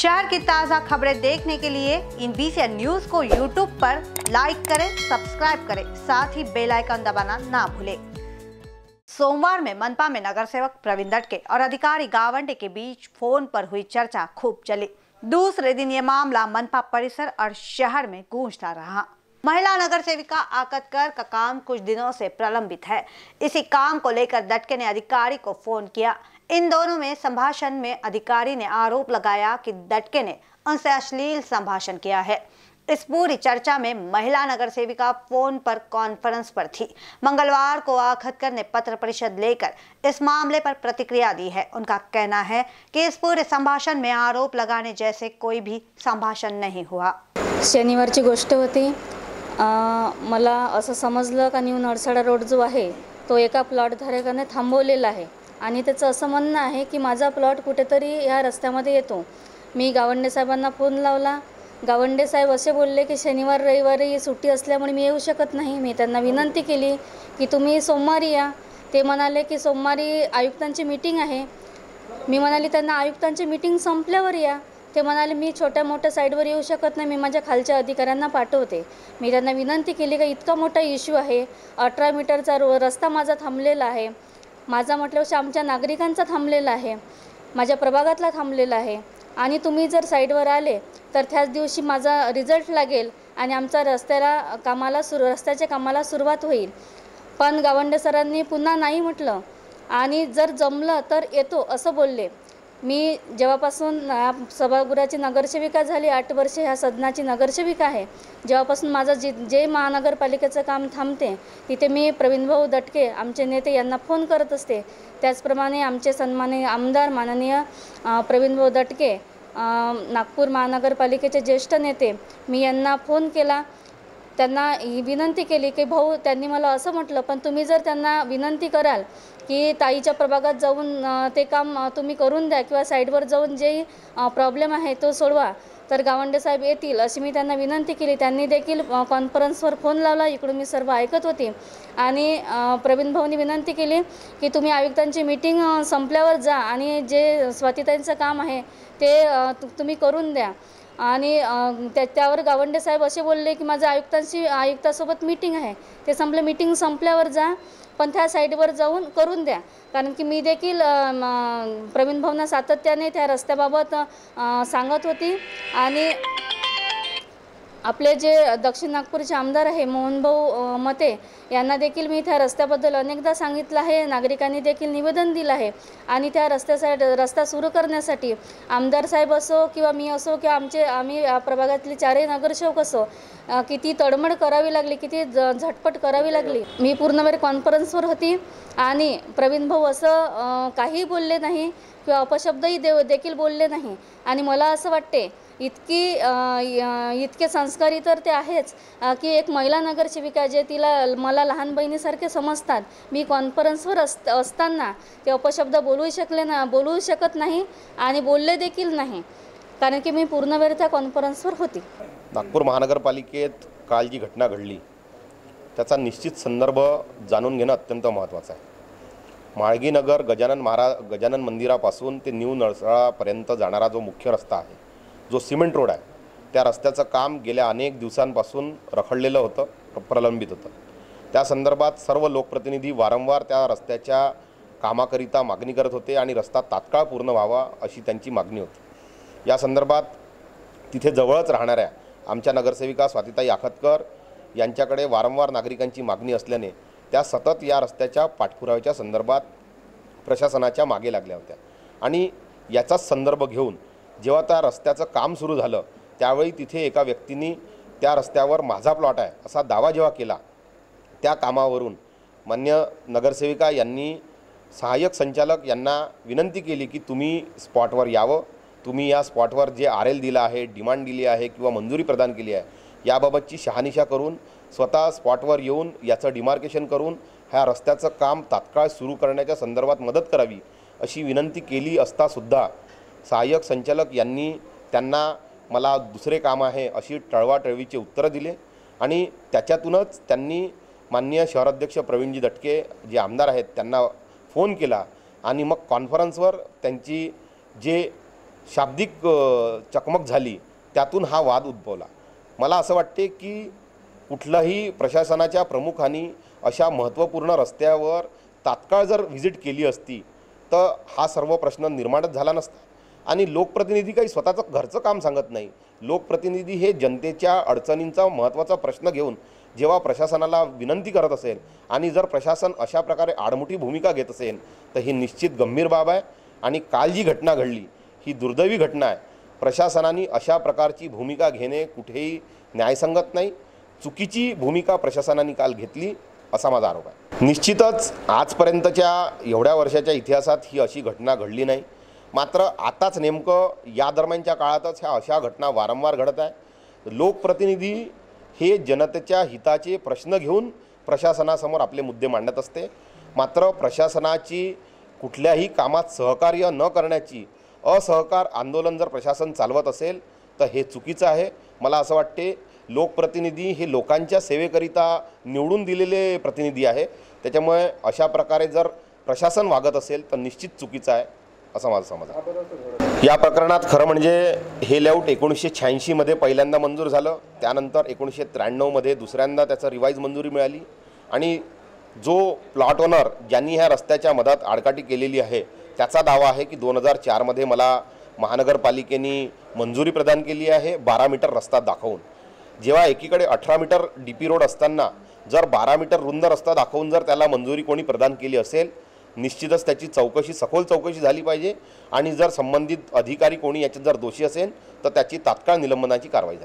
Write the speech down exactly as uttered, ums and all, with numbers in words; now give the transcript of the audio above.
शहर की ताज़ा खबरें देखने के लिए इन बीसीएन न्यूज को यूट्यूब पर लाइक करें, सब्सक्राइब करें, साथ ही बेल आइकन दबाना ना भूलें। सोमवार में मनपा में नगर सेवक प्रवीण दटके और अधिकारी गावंड के बीच फोन पर हुई चर्चा खूब चली। दूसरे दिन यह मामला मनपा परिसर और शहर में गूंजता रहा। महिला नगर सेविका आखतकर का काम कुछ दिनों से प्रलंबित है। इसी काम को लेकर दटके ने अधिकारी को फोन किया। इन दोनों में संभाषण में अधिकारी ने आरोप लगाया कि दटके ने उनसे अश्लील संभाषण किया है। इस पूरी चर्चा में महिला नगर सेविका फोन पर कॉन्फ्रेंस पर थी। मंगलवार को आखतकर ने पत्र परिषद लेकर इस मामले पर प्रतिक्रिया दी है। उनका कहना है कि इस पूरे संभाषण में आरोप लगाने जैसे कोई भी संभाषण नहीं हुआ। शनिवार की गोष्ट होती, मला असं समजलं का न्यू नरसाडा रोड जो है तो एका प्लॉट धारकाने थांबवलेला आहे आणि त्याचं असं म्हणणं आहे की माझा प्लॉट कुठेतरी या रस्त्यामध्ये येतो। मी गावंडे साहेबांना फोन लावला। गावंडे साहेब असे बोलले की शनिवार रविवारी सुट्टी असल्यामुळे मी येऊ शकत नाही। मी त्यांना विनंती केली की तुम्ही सोमवारी या। ते म्हणाले की सोमवारी आयुक्तांची मीटिंग आहे। मी म्हणाले त्यांना आयुक्तांची मीटिंग संपल्यावर या। ते म्हणाले मी छोट्या मोठ्या साईडवर येऊ शकत नाही, मी माझ्या खालच्या अधिकाऱ्यांना पाठवते। मी त्यांना विनंती केली की इतका मोठा इश्यू आहे, अठरा मीटरचा रस्ता माझा थांबलेला आहे, माझा म्हटल्यावर आमच्या नागरिकांचा थांबलेला आहे, माझ्या प्रभागातला थांबलेला आहे आणि तुम्ही जर साईडवर आले तर त्याच दिवशी माझा रिजल्ट लागेल आणि आमचा रस्त्याला कामाला सुरू रस्त्याच्या कामाला सुरुवात होईल। पण गावंडे सरांनी पुन्हा नाही म्हटलं आणि जर जमलं तर येतो असं बोलले। मी जेव्हापासून सभागृहाची नगरसेविका झाली, आठ वर्षे ह्या सदनाची नगरसेविका आहे, जेव्हापासून माझं जे जे महानगरपालिकेचं काम थांबते तिथे मी प्रवीण भाऊ दटके आमचे नेते यांना फोन करत असते। त्याचप्रमाणे आमचे सन्माननीय आमदार माननीय प्रवीण भाऊ दटके, नागपूर महानगरपालिकेचे ज्येष्ठ नेते, मी यांना फोन केला, त्यांना ही विनंती केली की भाऊ त्यांनी मला असं म्हटलं, पण तुम्ही जर त्यांना विनंती कराल की ताईच्या प्रभागात जाऊन ते काम तुम्ही करून द्या किंवा साईडवर जाऊन जे प्रॉब्लेम आहे तो सोडवा तर गावंडे साहेब येतील अशी मी त्यांना विनंती केली। त्यांनी देखील कॉन्फरन्सवर फोन लावला, इकडून मी सर्व ऐकत होते आणि प्रवीण भाऊंनी विनंती केली की तुम्ही आयुक्तांची मीटिंग संपल्यावर जा आणि जे स्वातीताईंचं काम आहे ते तुम्ही करून द्या। आणि त्यावर गावंडे साहेब असे बोलले की माझं आयुक्तांशी आयुक्तासोबत मीटिंग आहे, ते संपले मीटिंग संपल्यावर जा, पण त्या साईडवर जाऊन करून द्या, कारण की मी देखील प्रवीण भाऊंना सातत्याने त्या रस्त्याबाबत सांगत होती। आणि आपले जे दक्षिण नागपूरचे आमदार आहे मोहन भाऊ मते यांना देखील मी त्या रस्त्याबद्दल अनेकदा सांगितलं आहे, नागरिकांनी देखील निवेदन दिलं आहे आणि त्या रस्त्यासाठी रस्ता सुरू करण्यासाठी आमदार साहेब असो किंवा मी असो किंवा आमचे आम्ही प्रभागातले चारही नगरसेवक असो किती तडमड करावी लागली, किती झटपट करावी लागली। मी पूर्ण वेळ कॉन्फरन्सवर होती आणि प्रवीण भाऊ असं काही बोलले नाही किंवा अपशब्दही दे देखील बोलले नाही आणि मला असं वाटते इतकी इतके संस्कारी तर ते आहेच की एक महिला नगरसेविका जे तिला मला लहान बहिणीसारखे समजतात, मी कॉन्फरन्सवर असत असताना ते अपशब्द बोलू शकले ना बोलू शकत नाही आणि बोलले देखील नाही, कारण की मी पूर्ण वेळ त्या कॉन्फरन्सवर होती। नागपूर महानगरपालिकेत काल जी घटना घडली त्याचा निश्चित संदर्भ जाणून घेणं अत्यंत महत्त्वाचं आहे। माळगीनगर गजानन महारा गजानन मंदिरापासून ते न्यू नळसाळापर्यंत जाणारा जो मुख्य रस्ता आहे, जो सिमेंट रोड आहे, त्या रस्त्याचं काम गेल्या अनेक दिवसांपासून रखडलेलं होतं, प्रलंबित होतं। त्या संदर्भात सर्व लोकप्रतिनिधी वारंवार त्या रस्त्याच्या कामाकरिता मागणी करत होते आणि रस्ता तात्काळ पूर्ण व्हावा अशी त्यांची मागणी होती। या संदर्भात तिथे जवळच राहणाऱ्या आमच्या नगरसेविका स्वातीताई आखतकर यांच्याकडे वारंवार नागरिकांची मागणी असल्याने त्या सतत या रस्त्याच्या पाठपुराव्याच्या संदर्भात प्रशासनाच्या मागे लागल्या होत्या आणि याचाच संदर्भ घेऊन जेव्हा त्या रस्त्याचं काम सुरू झालं त्यावेळी तिथे एका व्यक्तीने त्या रस्त्यावर माझा प्लॉट आहे असा दावा जेव्हा केला त्या कामावरून मान्य नगरसेविका यांनी सहाय्यक संचालक यांना विनंती केली की तुम्ही स्पॉटवर यावं, तुम्ही या स्पॉटवर जे आर एल दिला आहे, डिमांड दिली आहे किंवा मंजुरी प्रदान केली आहे याबाबतची शहानिशा करून स्वतः स्पॉटवर येऊन याचं डिमार्केशन करून ह्या रस्त्याचं काम तात्काळ सुरू करण्याच्या संदर्भात मदत करावी अशी विनंती केली असतासुद्धा सहाय्यक संचालक यांनी त्यांना मला दुसरे काम आहे अशी टळवाटळवीचे उत्तरं दिले आणि त्याच्यातूनच त्यांनी माननीय शहराध्यक्ष प्रवीणजी दटके जे आमदार आहेत त्यांना फोन केला आणि मग कॉन्फरन्सवर त्यांची जे शाब्दिक चकमक झाली, त्यातून हा वाद उद्भवला। मला असं वाटते की कुठलाही प्रशासनाच्या प्रमुखांनी अशा महत्त्वपूर्ण रस्त्यावर तात्काळ जर व्हिजिट केली असती तर हा सर्व प्रश्न निर्माणच झाला नसता। आणि लोकप्रतिनिधी काही स्वतःचं घरचं काम सांगत नाही, लोकप्रतिनिधी हे जनतेच्या अडचणींचा महत्त्वाचा प्रश्न घेऊन जेव्हा प्रशासनाला विनंती करत असेल आणि जर प्रशासन अशा प्रकारे आडमुठी भूमिका घेत असेल तर ही निश्चित गंभीर बाब आहे। आणि काल जी घटना घडली ही दुर्दैवी घटना आहे। प्रशासनाने अशा प्रकारची भूमिका घेणे कुठेही न्यायसंगत नाही। चुकीची भूमिका प्रशासनाने काल घेतली असा माझा आरोप आहे। निश्चितच आजपर्यंतच्या एवढ्या वर्षाच्या इतिहासात ही अशी घटना घडली नाही, मात्र आताच नेमकं या दरम्यानच्या काळातच ह्या अशा घटना वारंवार घडत आहे। लोकप्रतिनिधी हे जनतेच्या हिताचे प्रश्न घेऊन प्रशासनासमोर आपले मुद्दे मांडत असते, मात्र प्रशासनाची कुठल्याही कामात सहकार्य न करण्याची असहकार आंदोलन जर प्रशासन चालवत असेल तर हे चुकीचं आहे। मला असं वाटते लोकप्रतिनिधी हे लोकांच्या सेवेकरिता निवडून दिलेले प्रतिनिधी आहे, त्याच्यामुळे अशा प्रकारे जर प्रशासन वागत असेल तर निश्चित चुकीचं आहे असं माझं समज आहे। या प्रकरणात खरं म्हणजे हे लेआउट एकोणीसशे शहाऐंशीमध्ये पहिल्यांदा मंजूर झालं, त्यानंतर एकोणीसशे त्र्याण्णवमध्ये दुसऱ्यांदा त्याचं रिवाईज मंजुरी मिळाली आणि जो प्लॉट ओनर ज्यांनी ह्या रस्त्याच्या मधात आडकाठी केलेली आहे त्याचा दावा आहे की दोन हजार चारमध्ये मला महानगरपालिकेने मंजुरी प्रदान केली आहे बारा मीटर रस्ता दाखवून। जेव्हा एकीकडे अठरा मीटर डी पी रोड असताना जर बारा मीटर रुंद रस्ता दाखवून जर त्याला मंजुरी कोणी प्रदान केली असेल निश्चितच त्याची चौकशी सखोल चौकशी झाली पाहिजे आणि जर संबंधित अधिकारी कोणी याच्यात जर दोषी असेल तर त्याची तात्काळ निलंबनाची कारवाई झाली।